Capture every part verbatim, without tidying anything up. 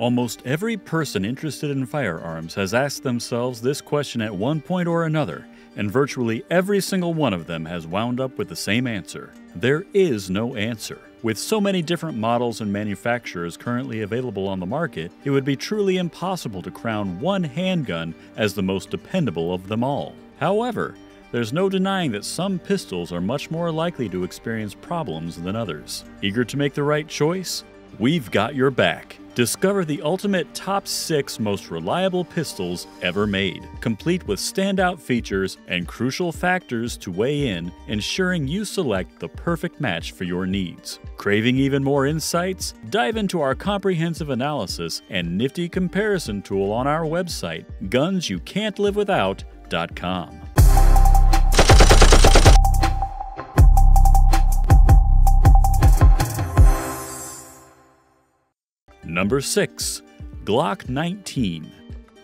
Almost every person interested in firearms has asked themselves this question at one point or another, and virtually every single one of them has wound up with the same answer. There is no answer. With so many different models and manufacturers currently available on the market, it would be truly impossible to crown one handgun as the most dependable of them all. However, there's no denying that some pistols are much more likely to experience problems than others. Eager to make the right choice? We've got your back. Discover the ultimate top six most reliable pistols ever made, complete with standout features and crucial factors to weigh in, ensuring you select the perfect match for your needs. Craving even more insights? Dive into our comprehensive analysis and nifty comparison tool on our website, guns you can't live without dot com. Number six. Glock nineteen.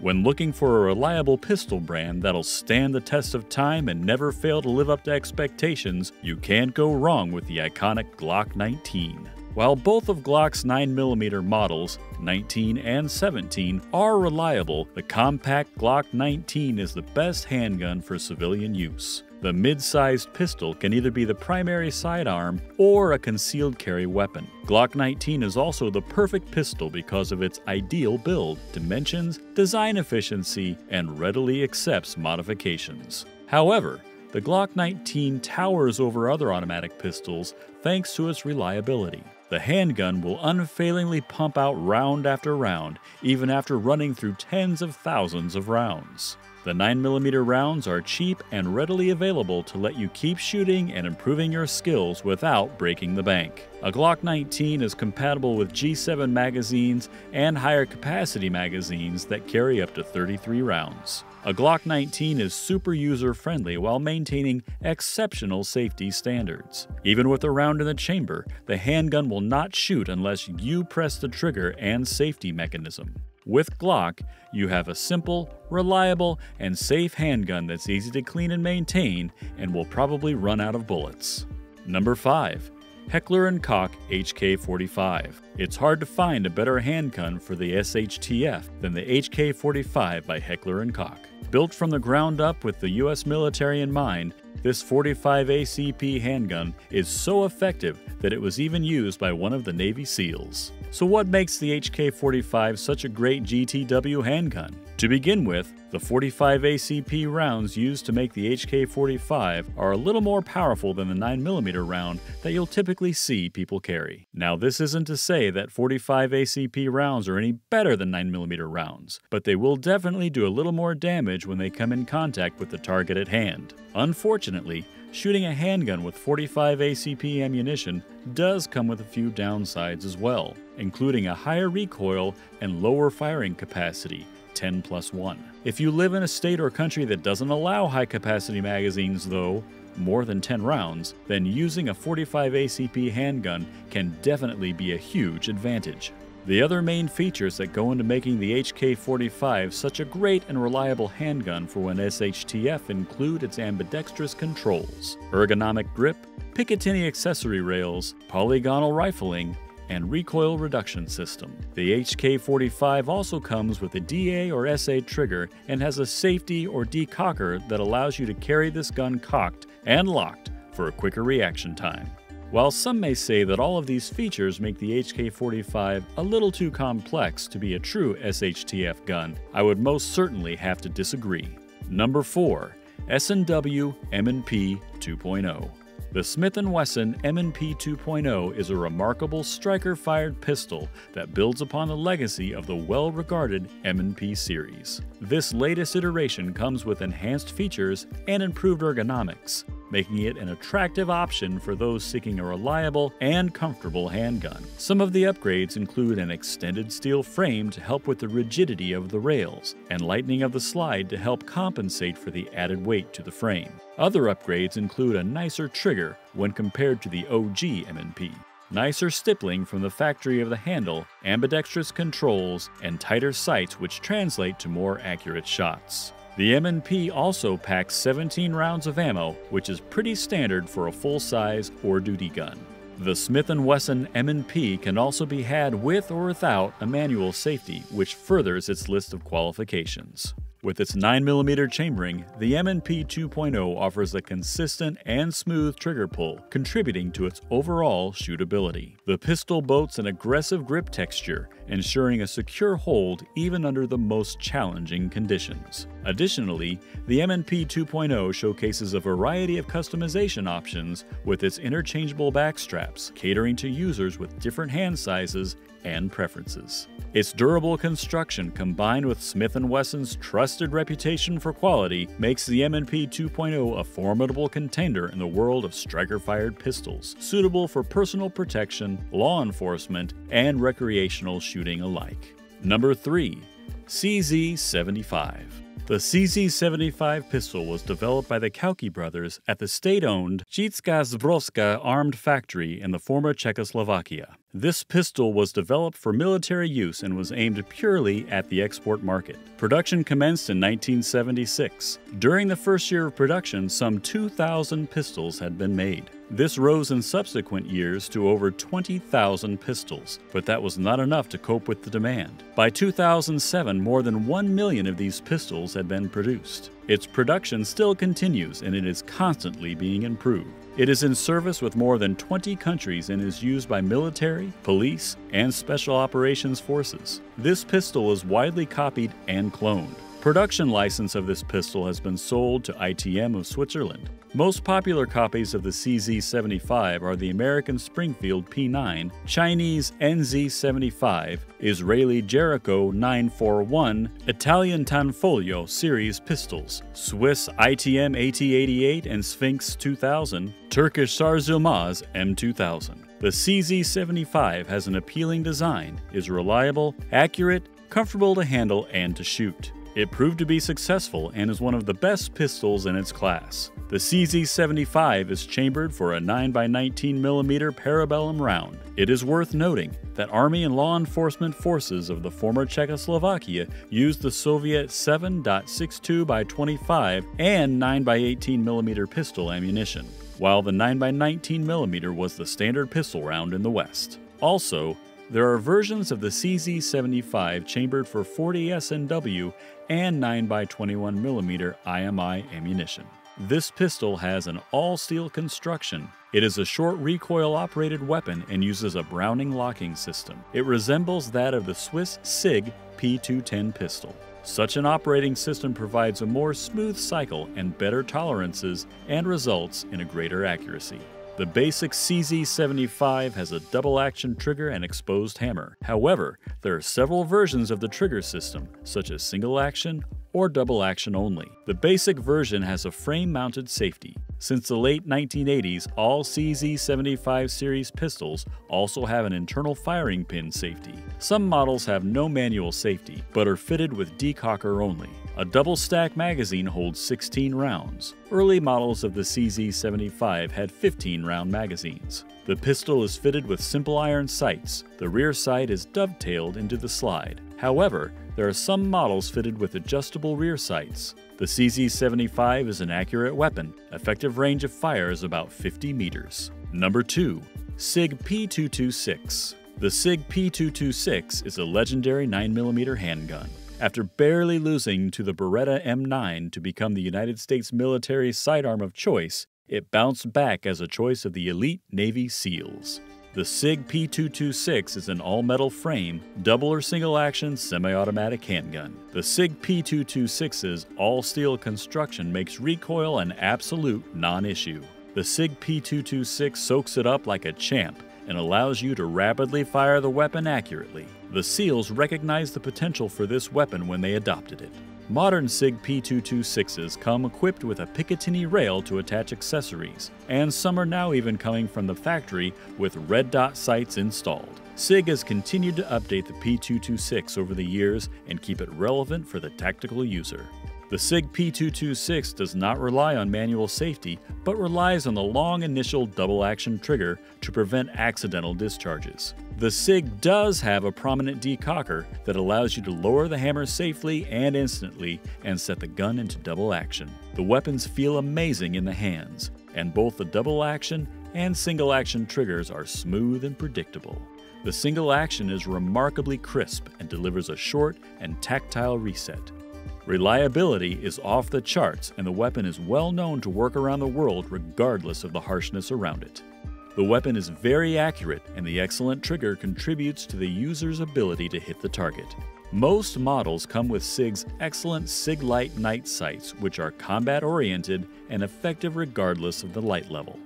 When looking for a reliable pistol brand that'll stand the test of time and never fail to live up to expectations, you can't go wrong with the iconic Glock nineteen. While both of Glock's nine millimeter models, nineteen and seventeen, are reliable, the compact Glock nineteen is the best handgun for civilian use. The mid-sized pistol can either be the primary sidearm or a concealed carry weapon. Glock nineteen is also the perfect pistol because of its ideal build, dimensions, design efficiency, and readily accepts modifications. However, the Glock nineteen towers over other automatic pistols thanks to its reliability. The handgun will unfailingly pump out round after round, even after running through tens of thousands of rounds. The nine millimeter rounds are cheap and readily available to let you keep shooting and improving your skills without breaking the bank. A Glock nineteen is compatible with G seven magazines and higher capacity magazines that carry up to thirty-three rounds. A Glock nineteen is super user-friendly while maintaining exceptional safety standards. Even with a round in the chamber, the handgun will not shoot unless you press the trigger and safety mechanism. With Glock, you have a simple, reliable, and safe handgun that's easy to clean and maintain and will probably run out of bullets. Number five. Heckler and Koch H K forty-five. It's hard to find a better handgun for the S H T F than the H K forty-five by Heckler and Koch. Built from the ground up with the U S military in mind, this forty-five A C P handgun is so effective that it was even used by one of the Navy SEALs. So what makes the H K forty-five such a great G T W handgun? To begin with, the forty-five A C P rounds used to make the H K forty-five are a little more powerful than the nine millimeter round that you'll typically see people carry. Now, this isn't to say that forty-five A C P rounds are any better than nine millimeter rounds, but they will definitely do a little more damage when they come in contact with the target at hand. Unfortunately, shooting a handgun with forty-five A C P ammunition does come with a few downsides as well, including a higher recoil and lower firing capacity, ten plus one. If you live in a state or country that doesn't allow high-capacity magazines, though, more than ten rounds, then using a forty-five A C P handgun can definitely be a huge advantage. The other main features that go into making the H K forty-five such a great and reliable handgun for an S H T F include its ambidextrous controls, ergonomic grip, Picatinny accessory rails, polygonal rifling, and recoil reduction system. The H K forty-five also comes with a D A or S A trigger and has a safety or decocker that allows you to carry this gun cocked and locked for a quicker reaction time. While some may say that all of these features make the H K forty-five a little too complex to be a true S H T F gun, I would most certainly have to disagree. Number four. S and W M and P two point oh. The Smith and Wesson M and P two point oh is a remarkable striker-fired pistol that builds upon the legacy of the well-regarded M and P series. This latest iteration comes with enhanced features and improved ergonomics, making it an attractive option for those seeking a reliable and comfortable handgun. Some of the upgrades include an extended steel frame to help with the rigidity of the rails and lightening of the slide to help compensate for the added weight to the frame. Other upgrades include a nicer trigger when compared to the O G M and P, nicer stippling from the factory of the handle, ambidextrous controls, and tighter sights which translate to more accurate shots. The M and P also packs seventeen rounds of ammo, which is pretty standard for a full-size or duty gun. The Smith and Wesson M and P can also be had with or without a manual safety, which furthers its list of qualifications. With its nine millimeter chambering, the M and P two point oh offers a consistent and smooth trigger pull, contributing to its overall shootability. The pistol boasts an aggressive grip texture, ensuring a secure hold even under the most challenging conditions. Additionally, the M and P two point oh showcases a variety of customization options with its interchangeable backstraps, catering to users with different hand sizes and preferences. Its durable construction combined with Smith and Wesson's trusted reputation for quality makes the M and P two point oh a formidable contender in the world of striker-fired pistols, suitable for personal protection, law enforcement, and recreational shooting alike. Number three. C Z seventy-five. The C Z seventy-five pistol was developed by the Koucky brothers at the state-owned Česká Zbrojovka armed factory in the former Czechoslovakia. This pistol was developed for military use and was aimed purely at the export market. Production commenced in nineteen seventy-six. During the first year of production, some two thousand pistols had been made. This rose in subsequent years to over twenty thousand pistols, but that was not enough to cope with the demand. By two thousand seven, more than one million of these pistols had been produced. Its production still continues and it is constantly being improved. It is in service with more than twenty countries and is used by military, police, and special operations forces. This pistol is widely copied and cloned. Production license of this pistol has been sold to I T M of Switzerland. Most popular copies of the C Z seventy-five are the American Springfield P nine, Chinese N Z seventy-five, Israeli Jericho nine forty-one, Italian Tanfoglio series pistols, Swiss I T M A T eighty-eight and Sphinx two thousand, Turkish Sarzilmaz M two thousand. The C Z seventy-five has an appealing design, is reliable, accurate, comfortable to handle and to shoot. It proved to be successful and is one of the best pistols in its class. The C Z seventy-five is chambered for a nine by nineteen millimeter parabellum round. It is worth noting that Army and law enforcement forces of the former Czechoslovakia used the Soviet seven point six two by twenty-five and nine by eighteen millimeter pistol ammunition, while the nine by nineteen millimeter was the standard pistol round in the West. Also, there are versions of the C Z seventy-five chambered for forty S N W and nine by twenty-one millimeter I M I ammunition. This pistol has an all-steel construction. It is a short recoil-operated weapon and uses a Browning locking system. It resembles that of the Swiss SIG P two ten pistol. Such an operating system provides a more smooth cycle and better tolerances and results in a greater accuracy. The basic C Z seventy-five has a double-action trigger and exposed hammer. However, there are several versions of the trigger system, such as single-action or double-action only. The basic version has a frame-mounted safety. Since the late nineteen eighties, all C Z seventy-five series pistols also have an internal firing pin safety. Some models have no manual safety, but are fitted with decocker only. A double-stack magazine holds sixteen rounds. Early models of the C Z seventy-five had fifteen round magazines. The pistol is fitted with simple iron sights. The rear sight is dovetailed into the slide. However, there are some models fitted with adjustable rear sights. The C Z seventy-five is an accurate weapon. Effective range of fire is about fifty meters. Number two. SIG P two twenty-six. The SIG P two twenty-six is a legendary nine millimeter handgun. After barely losing to the Beretta M nine to become the United States military sidearm of choice, it bounced back as a choice of the elite Navy SEALs. The SIG P two twenty-six is an all-metal frame, double or single-action semi-automatic handgun. The SIG P two twenty-six's all-steel construction makes recoil an absolute non-issue. The SIG P two twenty-six soaks it up like a champ and allows you to rapidly fire the weapon accurately. The SEALs recognized the potential for this weapon when they adopted it. Modern SIG P two twenty-sixes come equipped with a Picatinny rail to attach accessories, and some are now even coming from the factory with red dot sights installed. SIG has continued to update the P two twenty-six over the years and keep it relevant for the tactical user. The SIG P two twenty-six does not rely on manual safety, but relies on the long initial double-action trigger to prevent accidental discharges. The SIG does have a prominent decocker that allows you to lower the hammer safely and instantly and set the gun into double action. The weapons feel amazing in the hands, and both the double action and single-action triggers are smooth and predictable. The single action is remarkably crisp and delivers a short and tactile reset. Reliability is off the charts, and the weapon is well known to work around the world regardless of the harshness around it. The weapon is very accurate, and the excellent trigger contributes to the user's ability to hit the target. Most models come with SIG's excellent SIG Light night sights, which are combat-oriented and effective regardless of the light level.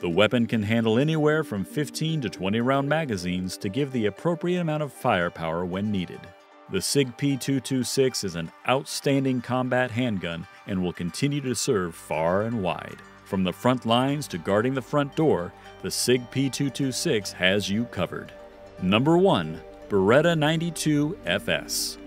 The weapon can handle anywhere from fifteen to twenty round magazines to give the appropriate amount of firepower when needed. The SIG P two twenty-six is an outstanding combat handgun and will continue to serve far and wide. From the front lines to guarding the front door, the SIG P two twenty-six has you covered. Number one, Beretta ninety-two F S.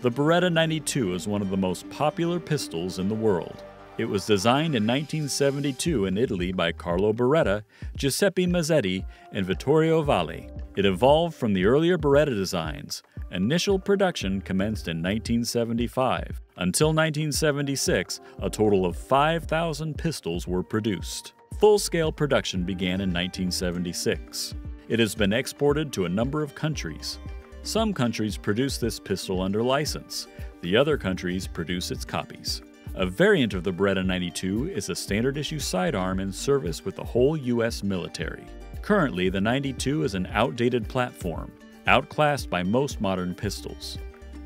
The Beretta ninety-two is one of the most popular pistols in the world. It was designed in nineteen seventy-two in Italy by Carlo Beretta, Giuseppe Mazzetti, and Vittorio Valli. It evolved from the earlier Beretta designs. Initial production commenced in nineteen seventy-five. Until nineteen seventy-six, a total of five thousand pistols were produced. Full-scale production began in nineteen seventy-six. It has been exported to a number of countries. Some countries produce this pistol under license. The other countries produce its copies. A variant of the Beretta ninety-two is a standard-issue sidearm in service with the whole U S military. Currently, the ninety-two is an outdated platform, outclassed by most modern pistols.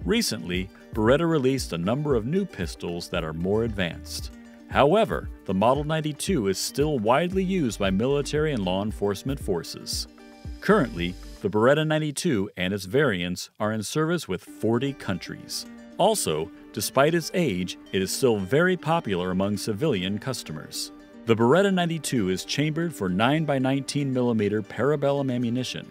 Recently, Beretta released a number of new pistols that are more advanced. However, the Model ninety-two is still widely used by military and law enforcement forces. Currently, the Beretta ninety-two and its variants are in service with forty countries. Also, despite its age, it is still very popular among civilian customers. The Beretta ninety-two is chambered for nine by nineteen millimeter parabellum ammunition.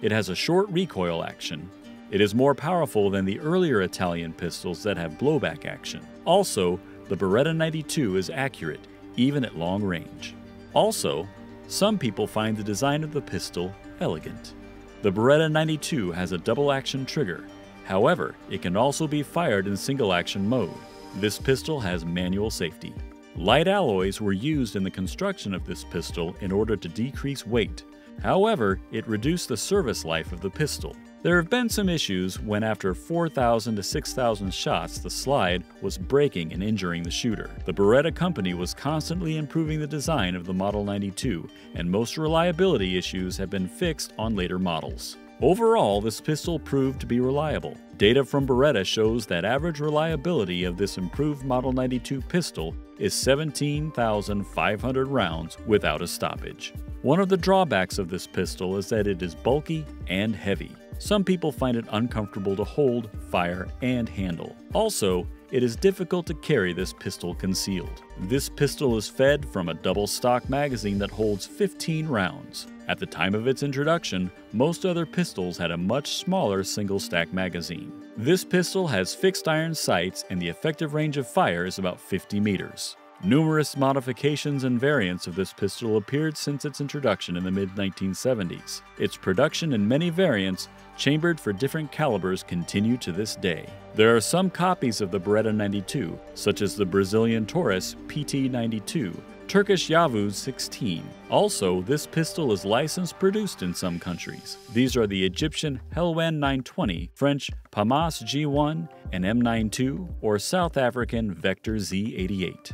It has a short recoil action. It is more powerful than the earlier Italian pistols that have blowback action. Also, the Beretta ninety-two is accurate, even at long range. Also, some people find the design of the pistol elegant. The Beretta ninety-two has a double-action trigger. However, it can also be fired in single-action mode. This pistol has manual safety. Light alloys were used in the construction of this pistol in order to decrease weight. However, it reduced the service life of the pistol. There have been some issues when after four thousand to six thousand shots, the slide was breaking and injuring the shooter. The Beretta company was constantly improving the design of the Model ninety-two, and most reliability issues have been fixed on later models. Overall, this pistol proved to be reliable. Data from Beretta shows that average reliability of this improved Model ninety-two pistol is seventeen thousand five hundred rounds without a stoppage. One of the drawbacks of this pistol is that it is bulky and heavy. Some people find it uncomfortable to hold, fire, and handle. Also, it is difficult to carry this pistol concealed. This pistol is fed from a double-stock magazine that holds fifteen rounds. At the time of its introduction, most other pistols had a much smaller single-stack magazine. This pistol has fixed iron sights, and the effective range of fire is about fifty meters. Numerous modifications and variants of this pistol appeared since its introduction in the mid nineteen seventies. Its production in many variants, chambered for different calibers, continue to this day. There are some copies of the Beretta ninety-two, such as the Brazilian Taurus P T ninety-two, Turkish Yavuz sixteen. Also, this pistol is licensed produced in some countries. These are the Egyptian Helwan nine twenty, French Pamas G one, and M ninety-two, or South African Vector Z eighty-eight.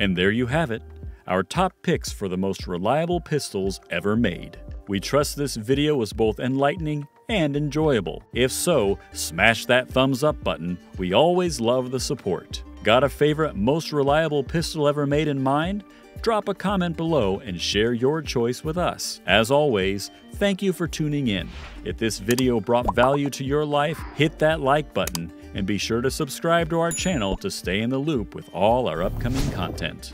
And there you have it, our top picks for the most reliable pistols ever made. We trust this video was both enlightening and enjoyable. If so, smash that thumbs up button. We always love the support. Got a favorite most reliable pistol ever made in mind? Drop a comment below and share your choice with us. As always, thank you for tuning in. If this video brought value to your life, hit that like button and be sure to subscribe to our channel to stay in the loop with all our upcoming content.